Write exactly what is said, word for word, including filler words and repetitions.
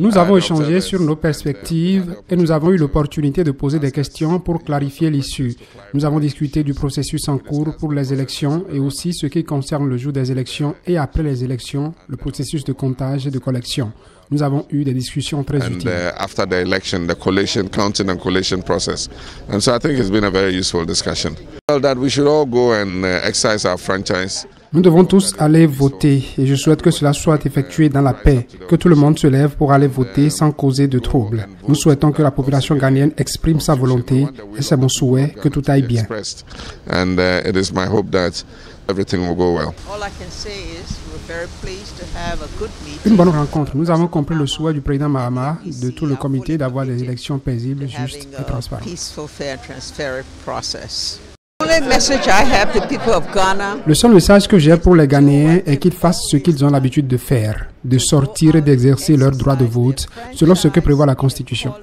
Nous avons échangé sur nos perspectives et nous avons eu l'opportunité de poser des questions pour clarifier l'issue. Nous avons discuté du processus en cours pour les élections et aussi ce qui concerne le jour des élections et après les élections, le processus de comptage et de collection. Nous avons eu des discussions très utiles. Nous devons tous aller voter et je souhaite que cela soit effectué dans la paix, que tout le monde se lève pour aller voter sans causer de troubles. Nous souhaitons que la population ghanéenne exprime sa volonté et c'est mon souhait que tout aille bien. Une bonne rencontre. Nous avons compris le souhait du président Mahama, de tout le comité, d'avoir des élections paisibles, justes et transparentes. Le seul message que j'ai pour les Ghanéens est qu'ils fassent ce qu'ils ont l'habitude de faire, de sortir et d'exercer leur droit de vote selon ce que prévoit la Constitution.